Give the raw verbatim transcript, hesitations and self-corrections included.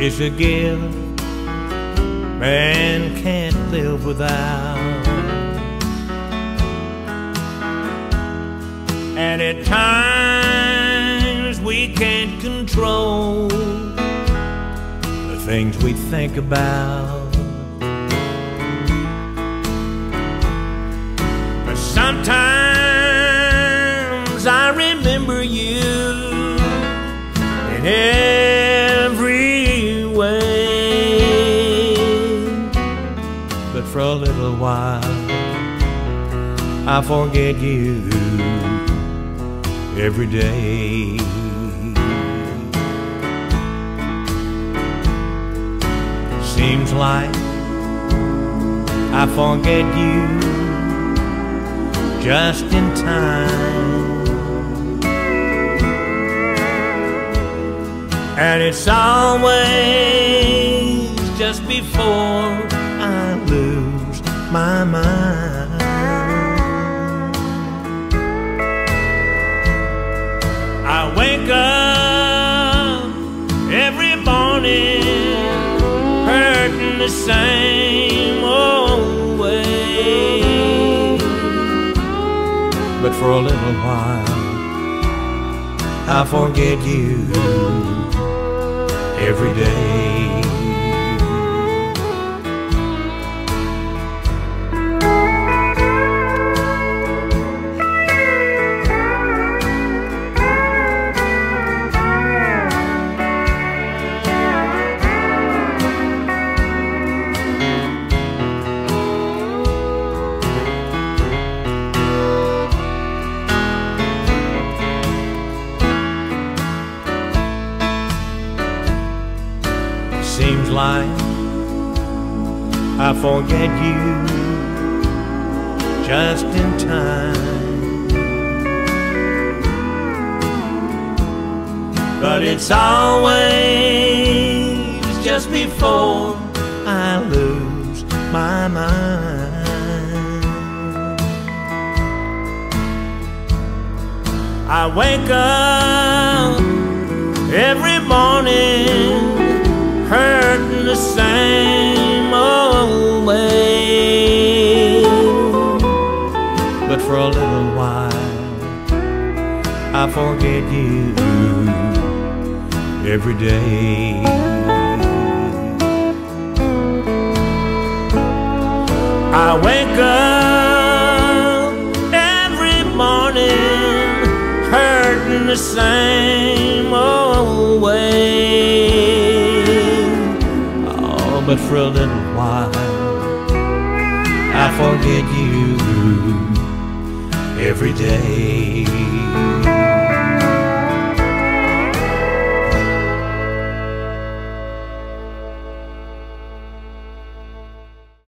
is a gift man can't live without. And at times we can't control the things we think about, but sometimes I remember you in every way. But for a little while I forget you every day. Seems like I forget you just in time, and it's always just before I lose my mind. I wake up every morning hurting the same old way. But for a little while I forget you every day. Seems like I forget you just in time, but it's always just before I lose my mind. I wake up every morning hurting the same old way. But for a little while I forget you every day. I wake up every morning hurting the same old way. But for a little while I forget you every day.